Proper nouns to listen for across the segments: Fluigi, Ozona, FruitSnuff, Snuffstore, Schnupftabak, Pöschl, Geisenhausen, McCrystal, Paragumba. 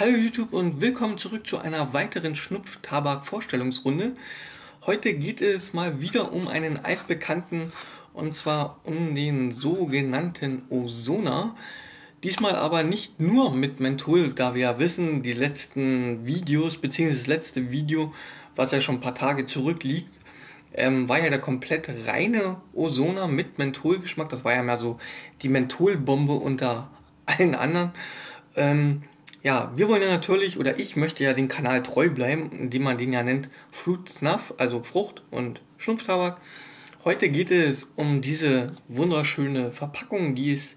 Hallo YouTube und willkommen zurück zu einer weiteren Schnupftabak-Vorstellungsrunde. Heute geht es mal wieder um einen altbekannten, und zwar um den sogenannten Ozona. Diesmal aber nicht nur mit Menthol, da wir ja wissen, die letzten Videos, beziehungsweise das letzte Video, was ja schon ein paar Tage zurückliegt, war ja der komplett reine Ozona mit Mentholgeschmack. Das war ja mehr so die Mentholbombe unter allen anderen. Ja, wir wollen ja natürlich, oder ich möchte ja den Kanal treu bleiben, indem man den ja nennt Fruit Snuff, also Frucht und Schnupftabak. Heute geht es um diese wunderschöne Verpackung, die ist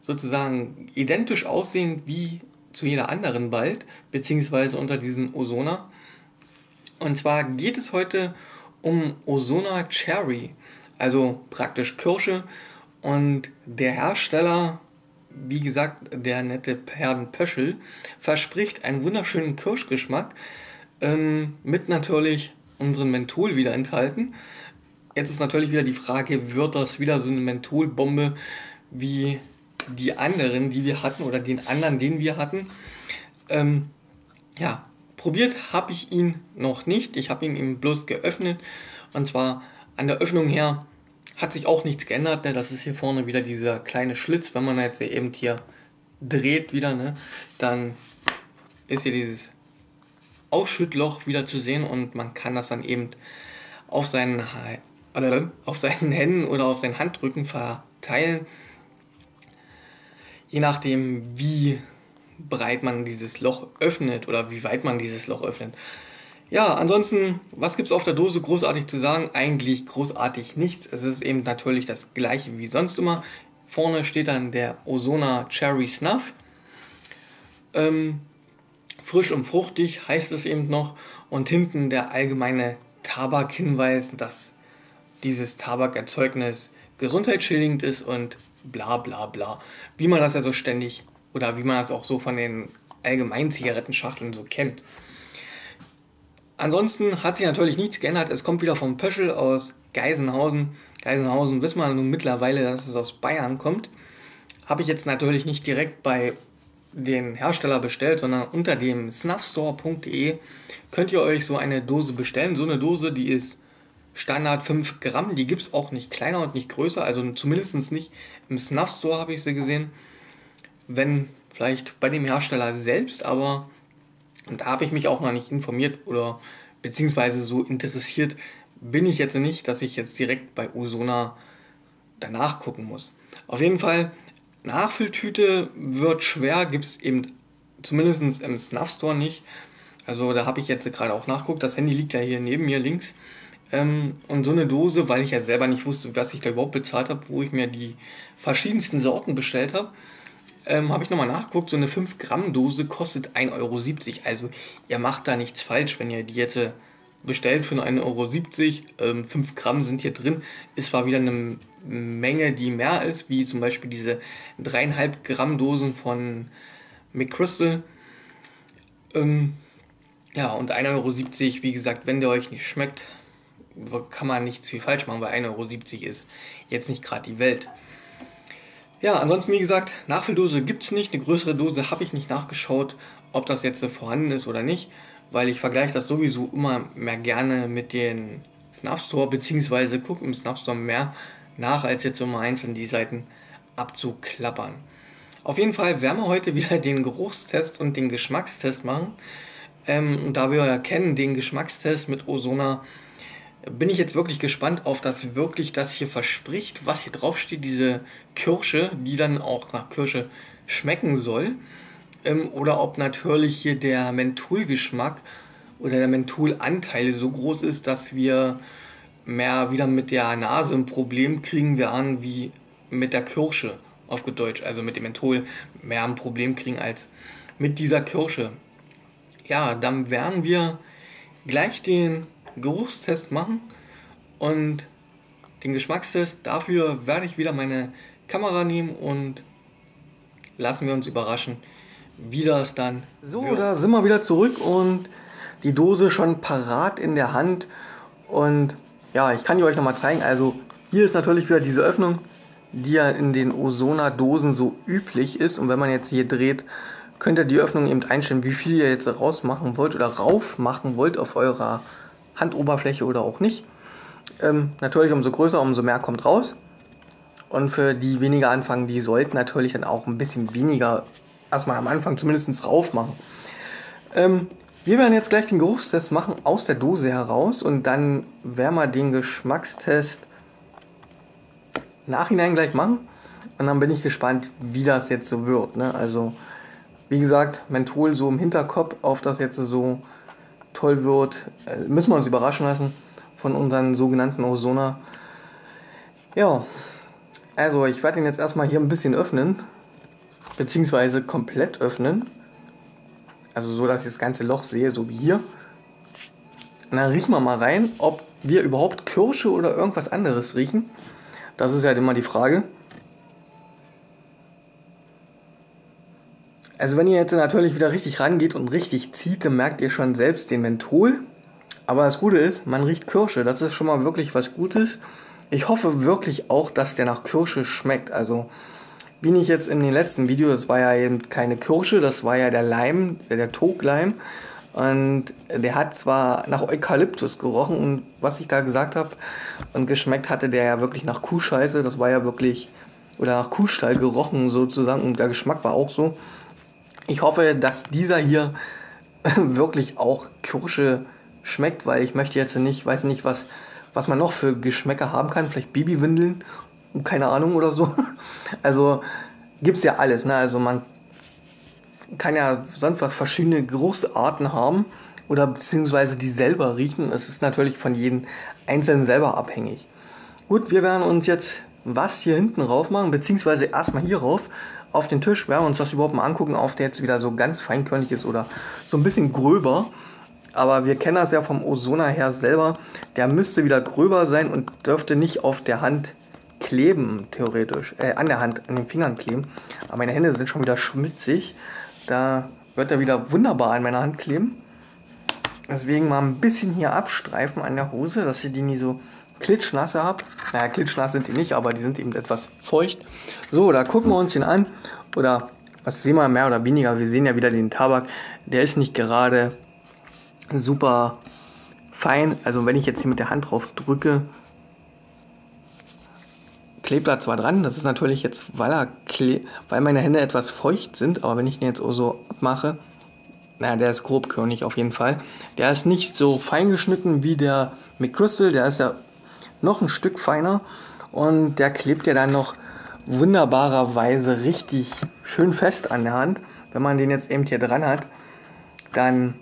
sozusagen identisch aussehend wie zu jeder anderen bald, beziehungsweise unter diesen Ozona. Und zwar geht es heute um Ozona Cherry, also praktisch Kirsche, und der Hersteller, wie gesagt, der nette Herrn Pöschl, verspricht einen wunderschönen Kirschgeschmack, mit natürlich unseren Menthol wieder enthalten. Jetzt ist natürlich wieder die Frage, wird das wieder so eine Mentholbombe wie die anderen, die wir hatten, oder den anderen, den wir hatten? Ja, probiert habe ich ihn noch nicht. Ich habe ihn eben bloß geöffnet, und zwar an der Öffnung her hat sich auch nichts geändert, ne? Das ist hier vorne wieder dieser kleine Schlitz. Wenn man jetzt eben hier dreht wieder, ne, dann ist hier dieses Ausschüttloch wieder zu sehen und man kann das dann eben auf seinen Händen oder auf seinen Handrücken verteilen. Je nachdem, wie breit man dieses Loch öffnet oder wie weit man dieses Loch öffnet. Ja, ansonsten, was gibt es auf der Dose großartig zu sagen? Eigentlich großartig nichts. Es ist eben natürlich das gleiche wie sonst immer. Vorne steht dann der Ozona Cherry Snuff. Frisch und fruchtig heißt es eben noch. Und hinten der allgemeine Tabakhinweis, dass dieses Tabakerzeugnis gesundheitsschädigend ist und bla bla bla. Wie man das ja so ständig, oder wie man das auch so von den allgemeinen Zigarettenschachteln so kennt. Ansonsten hat sich natürlich nichts geändert. Es kommt wieder vom Pöschl aus Geisenhausen. Geisenhausen wissen wir nun mittlerweile, dass es aus Bayern kommt. Habe ich jetzt natürlich nicht direkt bei den Hersteller bestellt, sondern unter dem Snuffstore.de könnt ihr euch so eine Dose bestellen. So eine Dose, die ist Standard 5 Gramm. Die gibt es auch nicht kleiner und nicht größer. Also zumindest nicht im Snuffstore habe ich sie gesehen. Wenn vielleicht bei dem Hersteller selbst, aber... Und da habe ich mich auch noch nicht informiert, oder beziehungsweise so interessiert bin ich jetzt nicht, dass ich jetzt direkt bei Ozona danach gucken muss. Auf jeden Fall, Nachfülltüte wird schwer, gibt es eben zumindest im Snuffstore nicht. Also da habe ich jetzt gerade auch nachgeguckt, das Handy liegt ja hier neben mir links. Und so eine Dose, weil ich ja selber nicht wusste, was ich da überhaupt bezahlt habe, wo ich mir die verschiedensten Sorten bestellt habe. Habe ich nochmal nachgeguckt, so eine 5 Gramm Dose kostet 1,70 Euro. Also ihr macht da nichts falsch, wenn ihr die jetzt bestellt für 1,70 Euro. 5 Gramm sind hier drin. Ist zwar wieder eine Menge, die mehr ist, wie zum Beispiel diese 3,5 Gramm Dosen von McCrystal. Ja, und 1,70 Euro, wie gesagt, wenn der euch nicht schmeckt, kann man nichts viel falsch machen, weil 1,70 Euro ist jetzt nicht gerade die Welt. Ja, ansonsten, wie gesagt, Nachfülldose gibt es nicht. Eine größere Dose habe ich nicht nachgeschaut, ob das jetzt vorhanden ist oder nicht, weil ich vergleiche das sowieso immer mehr gerne mit den Snuffstore, beziehungsweise gucke im Snuffstore mehr nach, als jetzt immer einzeln die Seiten abzuklappern. Auf jeden Fall werden wir heute wieder den Geruchstest und den Geschmackstest machen. Und da wir ja kennen den Geschmackstest mit Ozona, bin ich jetzt wirklich gespannt auf das, wirklich das hier verspricht, was hier drauf steht, diese Kirsche, die dann auch nach Kirsche schmecken soll. Oder ob natürlich hier der Mentholgeschmack oder der Mentholanteil so groß ist, dass wir mehr wieder mit der Nase ein Problem kriegen werden wie mit der Kirsche, auf gut Deutsch, also mit dem Menthol mehr ein Problem kriegen als mit dieser Kirsche. Ja, dann werden wir gleich den Geruchstest machen und den Geschmackstest. Dafür werde ich wieder meine Kamera nehmen und lassen wir uns überraschen, wie das dann so wird. Da sind wir wieder zurück und die Dose schon parat in der Hand, und ja, ich kann die euch nochmal zeigen. Also hier ist natürlich wieder diese Öffnung, die ja in den Ozona Dosen so üblich ist, und wenn man jetzt hier dreht, könnt ihr die Öffnung eben einstellen, wie viel ihr jetzt rausmachen wollt oder rauf machen wollt auf eurer Handoberfläche oder auch nicht. Natürlich umso größer, umso mehr kommt raus. Und für die weniger anfangen, die sollten natürlich dann auch ein bisschen weniger erstmal am Anfang zumindest rauf machen. Wir werden jetzt gleich den Geruchstest machen aus der Dose heraus und dann werden wir den Geschmackstest nachhinein gleich machen. Und dann bin ich gespannt, wie das jetzt so wird, ne? Also, wie gesagt, Menthol so im Hinterkopf, auf das jetzt so toll wird, müssen wir uns überraschen lassen von unseren sogenannten Ozona. Ja, also ich werde den jetzt erstmal hier ein bisschen öffnen, beziehungsweise komplett öffnen. Also so, dass ich das ganze Loch sehe, so wie hier. Und dann riechen wir mal rein, ob wir überhaupt Kirsche oder irgendwas anderes riechen. Das ist ja halt immer die Frage. Also wenn ihr jetzt natürlich wieder richtig rangeht und richtig zieht, dann merkt ihr schon selbst den Menthol. Aber das Gute ist, man riecht Kirsche. Das ist schon mal wirklich was Gutes. Ich hoffe wirklich auch, dass der nach Kirsche schmeckt. Also wie nicht jetzt in den letzten Video, das war ja eben keine Kirsche, das war ja der Leim, der Togleim. Und der hat zwar nach Eukalyptus gerochen und was ich da gesagt habe und geschmeckt hatte, der ja wirklich nach Kuhscheiße, das war ja wirklich, oder nach Kuhstall gerochen sozusagen und der Geschmack war auch so. Ich hoffe, dass dieser hier wirklich auch Kirsche schmeckt, weil ich möchte jetzt nicht, weiß nicht, was man noch für Geschmäcker haben kann. Vielleicht Babywindeln, keine Ahnung oder so. Also gibt es ja alles, ne? Also man kann ja sonst was verschiedene Geruchsarten haben oder beziehungsweise die selber riechen. Es ist natürlich von jedem Einzelnen selber abhängig. Gut, wir werden uns jetzt was hier hinten rauf machen, beziehungsweise erstmal hier rauf. Auf den Tisch werden wir uns das überhaupt mal angucken, ob der jetzt wieder so ganz feinkörnig ist oder so ein bisschen gröber. Aber wir kennen das ja vom Ozona her selber. Der müsste wieder gröber sein und dürfte nicht auf der Hand kleben, theoretisch. An der Hand, an den Fingern kleben. Aber meine Hände sind schon wieder schmutzig. Da wird er wieder wunderbar an meiner Hand kleben. Deswegen mal ein bisschen hier abstreifen an der Hose, dass ihr die nie so klitschnasse habt. Naja, klitschnass sind die nicht, aber die sind eben etwas feucht. So, da gucken wir uns den an. Oder, was sehen wir mehr oder weniger? Wir sehen ja wieder den Tabak. Der ist nicht gerade super fein. Also wenn ich jetzt hier mit der Hand drauf drücke, klebt er zwar dran. Das ist natürlich jetzt, weil meine Hände etwas feucht sind. Aber wenn ich den jetzt auch so abmache, naja, der ist grobkörnig auf jeden Fall. Der ist nicht so fein geschnitten wie der McCrystal. Der ist ja noch ein Stück feiner und der klebt ja dann noch wunderbarerweise richtig schön fest an der Hand. Wenn man den jetzt eben hier dran hat, dann,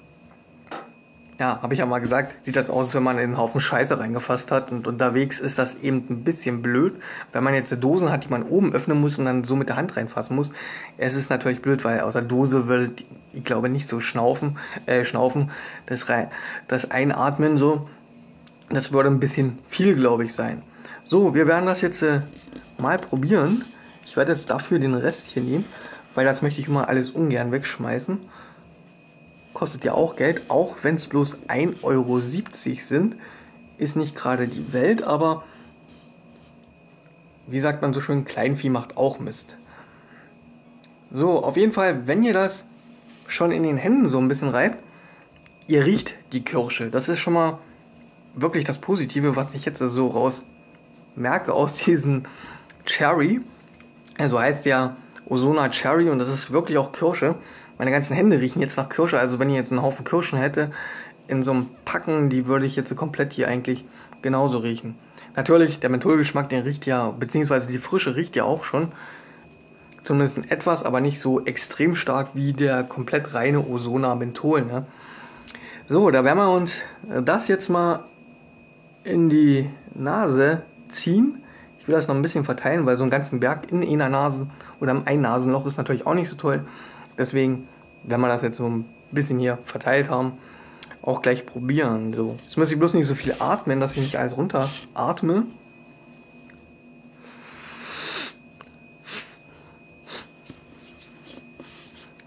ja, habe ich ja mal gesagt, sieht das aus, wenn man in einen Haufen Scheiße reingefasst hat und unterwegs ist das eben ein bisschen blöd, wenn man jetzt Dosen hat, die man oben öffnen muss und dann so mit der Hand reinfassen muss. Es ist natürlich blöd, weil aus der Dose wird, ich glaube, nicht so schnaufen, das Einatmen so. Das würde ein bisschen viel, glaube ich, sein. So, wir werden das jetzt mal probieren. Ich werde jetzt dafür den Rest hier nehmen, weil das möchte ich immer alles ungern wegschmeißen. Kostet ja auch Geld, auch wenn es bloß 1,70 Euro sind. Ist nicht gerade die Welt, aber wie sagt man so schön, Kleinvieh macht auch Mist. So, auf jeden Fall, wenn ihr das schon in den Händen so ein bisschen reibt, ihr riecht die Kirsche. Das ist schon mal wirklich das Positive, was ich jetzt so raus merke aus diesem Cherry. Also heißt ja Ozona Cherry und das ist wirklich auch Kirsche. Meine ganzen Hände riechen jetzt nach Kirsche. Also wenn ich jetzt einen Haufen Kirschen hätte in so einem Packen, die würde ich jetzt komplett hier eigentlich genauso riechen. Natürlich, der Mentholgeschmack, den riecht ja, beziehungsweise die Frische riecht ja auch schon. Zumindest etwas, aber nicht so extrem stark wie der komplett reine Ozona Menthol, ne? So, da werden wir uns das jetzt mal in die Nase ziehen. Ich will das noch ein bisschen verteilen, weil so einen ganzen Berg in einer Nase oder im einen Nasenloch ist natürlich auch nicht so toll. Deswegen, wenn wir das jetzt so ein bisschen hier verteilt haben, auch gleich probieren. So. Jetzt muss ich bloß nicht so viel atmen, dass ich nicht alles runter atme.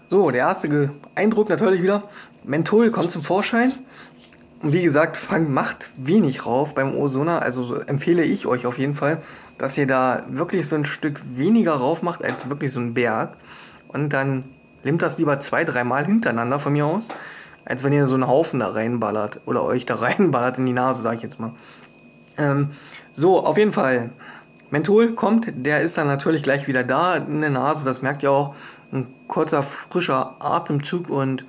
So, der erste Eindruck natürlich wieder. Menthol kommt zum Vorschein. Und wie gesagt, macht wenig rauf beim Ozona, also so empfehle ich euch auf jeden Fall, dass ihr da wirklich so ein Stück weniger rauf macht als wirklich so ein Berg und dann Nehmt das lieber 2-3 Mal hintereinander von mir aus, als wenn ihr so einen Haufen da reinballert oder euch da reinballert in die Nase, sag ich jetzt mal. So, auf jeden Fall, Menthol kommt, der ist dann natürlich gleich wieder da in der Nase, das merkt ihr auch. Ein kurzer, frischer Atemzug und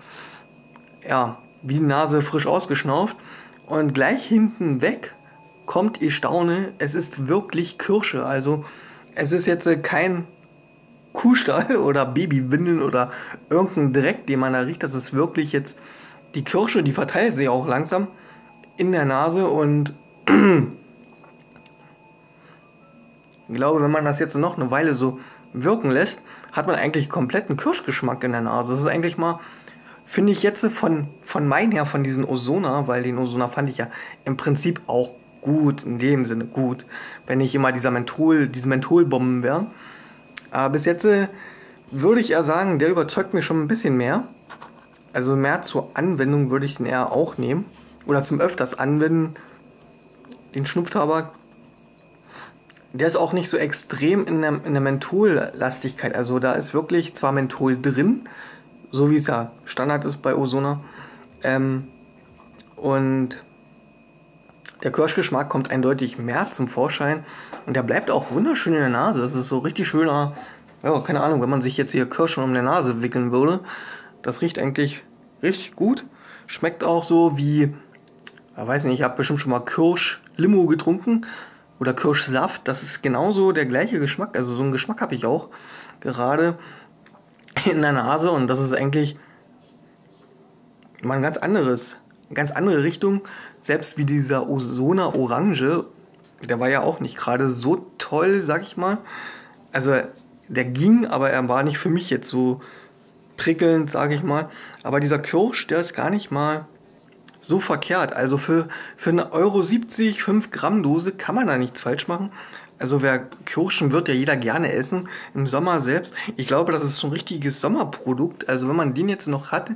ja, wie die Nase frisch ausgeschnauft. Und gleich hinten weg kommt, ihr staune, es ist wirklich Kirsche. Also es ist jetzt kein Kuhstall oder Babywindeln oder irgendein Dreck, den man da riecht. Das ist wirklich jetzt die Kirsche, die verteilt sich auch langsam in der Nase. Und ich glaube, wenn man das jetzt noch eine Weile so wirken lässt, hat man eigentlich kompletten Kirschgeschmack in der Nase. Das ist eigentlich mal, finde ich jetzt von meinen her, von diesen Ozona, weil den Ozona fand ich ja im Prinzip auch gut, in dem Sinne gut, wenn ich immer diese Mentholbomben wäre. Aber bis jetzt würde ich ja sagen, der überzeugt mich schon ein bisschen mehr. Also mehr zur Anwendung würde ich ihn eher auch nehmen. Oder zum öfters Anwenden, den Schnupftabak. Der ist auch nicht so extrem in der Menthollastigkeit. Also da ist wirklich zwar Menthol drin, so wie es ja Standard ist bei Ozona. Und der Kirschgeschmack kommt eindeutig mehr zum Vorschein. Und der bleibt auch wunderschön in der Nase. Das ist so richtig schöner, ja, keine Ahnung, wenn man sich jetzt hier Kirschen um die Nase wickeln würde. Das riecht eigentlich richtig gut. Schmeckt auch so wie, ich weiß nicht, ich habe bestimmt schon mal Kirschlimo getrunken. Oder Kirschsaft, das ist genauso der gleiche Geschmack. Also so einen Geschmack habe ich auch gerade in der Nase. Und das ist eigentlich mal ein ganz anderes, eine ganz andere Richtung. Selbst wie dieser Ozona Orange, der war ja auch nicht gerade so toll, sag ich mal. Also der ging, aber er war nicht für mich jetzt so prickelnd, sag ich mal. Aber dieser Kirsch, der ist gar nicht mal so verkehrt, also für eine €1,70 5g Dose kann man da nichts falsch machen. Also wer Kirschen wird ja jeder gerne essen, im Sommer selbst. Ich glaube, das ist so ein richtiges Sommerprodukt. Also wenn man den jetzt noch hat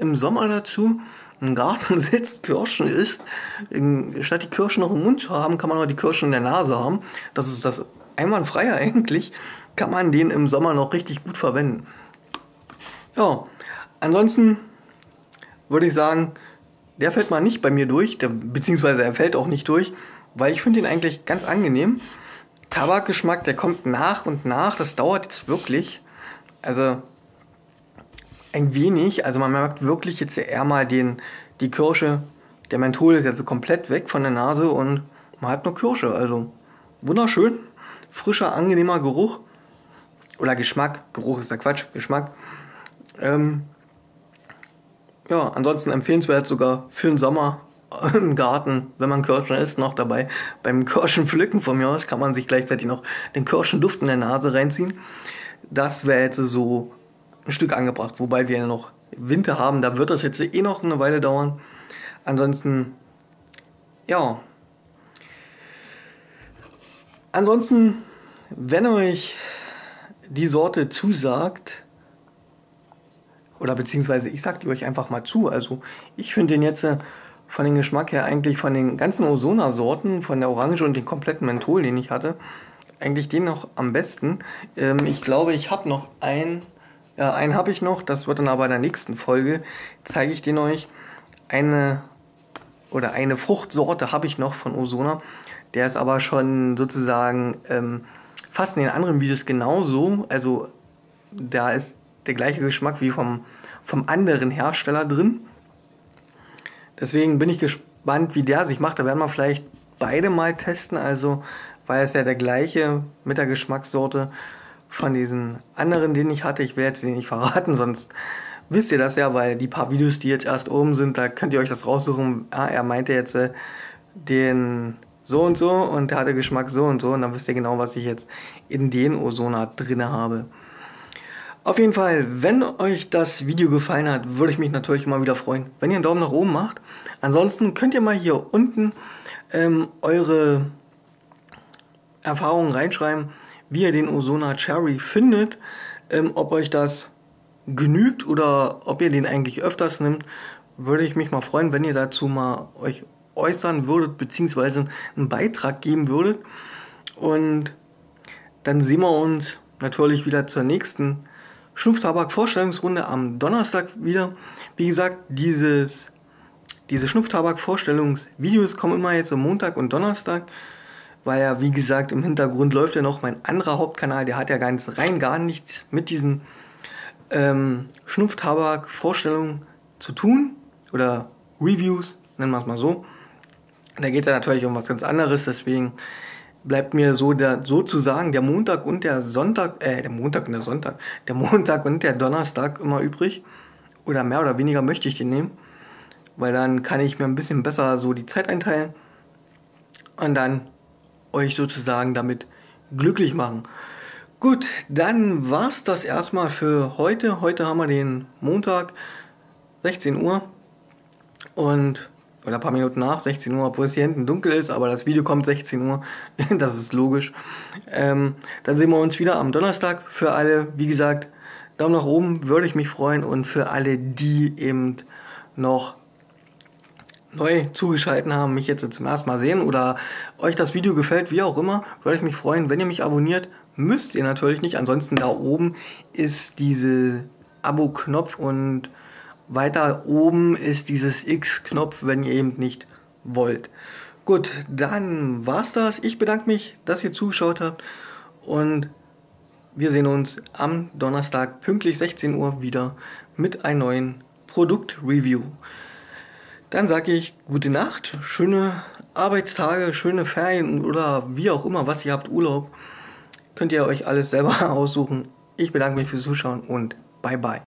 im Sommer dazu, im Garten sitzt, Kirschen isst, statt die Kirschen noch im Mund zu haben, kann man auch die Kirschen in der Nase haben. Das ist das einwandfreie eigentlich, kann man den im Sommer noch richtig gut verwenden. Ja, ansonsten würde ich sagen, der fällt mal nicht bei mir durch, beziehungsweise er fällt auch nicht durch, weil ich finde ihn eigentlich ganz angenehm. Tabakgeschmack, der kommt nach und nach, das dauert jetzt wirklich, also ein wenig, also man merkt wirklich jetzt eher mal die Kirsche, der Menthol ist jetzt komplett weg von der Nase und man hat nur Kirsche, also wunderschön, frischer, angenehmer Geruch, oder Geschmack, Geruch ist ja Quatsch, Geschmack, ja, ansonsten empfehlenswert sogar für den Sommer im Garten, wenn man Kirschen isst, noch dabei. Beim Kirschenpflücken von mir aus kann man sich gleichzeitig noch den Kirschenduft in der Nase reinziehen. Das wäre jetzt so ein Stück angebracht, wobei wir noch Winter haben, da wird das jetzt eh noch eine Weile dauern. Ansonsten, ja. Ansonsten, wenn euch die Sorte zusagt, oder beziehungsweise ich sag die euch einfach mal zu, also ich finde den jetzt von dem Geschmack her eigentlich von den ganzen Ozona-Sorten, von der Orange und den kompletten Menthol, den ich hatte, eigentlich den noch am besten. Ich glaube, ich habe noch einen habe ich noch, das wird dann aber in der nächsten Folge, zeige ich den euch. Eine Fruchtsorte habe ich noch von Ozona, der ist aber schon sozusagen fast in den anderen Videos genauso, also da ist der gleiche Geschmack wie vom anderen Hersteller drin. Deswegen bin ich gespannt, wie der sich macht. Da werden wir vielleicht beide mal testen. Also, weil es ja der gleiche mit der Geschmackssorte von diesen anderen, den ich hatte. Ich will jetzt den nicht verraten, sonst wisst ihr das ja, weil die paar Videos, die jetzt erst oben sind, da könnt ihr euch das raussuchen. Ah, er meinte jetzt den so und so und der hatte Geschmack so und so. Und dann wisst ihr genau, was ich jetzt in den Ozona drinne habe. Auf jeden Fall, wenn euch das Video gefallen hat, würde ich mich natürlich immer wieder freuen, wenn ihr einen Daumen nach oben macht. Ansonsten könnt ihr mal hier unten eure Erfahrungen reinschreiben, wie ihr den Ozona Cherry findet, ob euch das genügt oder ob ihr den eigentlich öfters nimmt. Würde ich mich mal freuen, wenn ihr dazu mal euch äußern würdet, beziehungsweise einen Beitrag geben würdet. Und dann sehen wir uns natürlich wieder zur nächsten Schnupftabak Vorstellungsrunde am Donnerstag wieder. Wie gesagt, diese Schnupftabak Vorstellungsvideos kommen immer jetzt am Montag und Donnerstag, weil ja, wie gesagt, im Hintergrund läuft ja noch mein anderer Hauptkanal, der hat ja ganz rein gar nichts mit diesen Schnupftabak Vorstellungen zu tun oder Reviews, nennen wir es mal so. Da geht es ja natürlich um was ganz anderes, deswegen bleibt mir so sozusagen der Montag und der Sonntag, der Montag und der Donnerstag immer übrig. Oder mehr oder weniger möchte ich den nehmen, weil dann kann ich mir ein bisschen besser so die Zeit einteilen und dann euch sozusagen damit glücklich machen. Gut, dann war's das erstmal für heute. Heute haben wir den Montag, 16 Uhr und oder ein paar Minuten nach 16 Uhr, obwohl es hier hinten dunkel ist, aber das Video kommt 16 Uhr, das ist logisch. Dann sehen wir uns wieder am Donnerstag. Für alle, wie gesagt, Daumen nach oben, würde ich mich freuen. Und für alle, die eben noch neu zugeschaltet haben, mich jetzt zum ersten Mal sehen oder euch das Video gefällt, wie auch immer, würde ich mich freuen, wenn ihr mich abonniert. Müsst ihr natürlich nicht, ansonsten da oben ist diese Abo-Knopf und weiter oben ist dieses X-Knopf, wenn ihr eben nicht wollt. Gut, dann war's das. Ich bedanke mich, dass ihr zugeschaut habt. Und wir sehen uns am Donnerstag pünktlich 16 Uhr wieder mit einem neuen Produktreview. Dann sage ich gute Nacht, schöne Arbeitstage, schöne Ferien oder wie auch immer, was ihr habt, Urlaub. Könnt ihr euch alles selber aussuchen. Ich bedanke mich fürs Zuschauen und bye bye.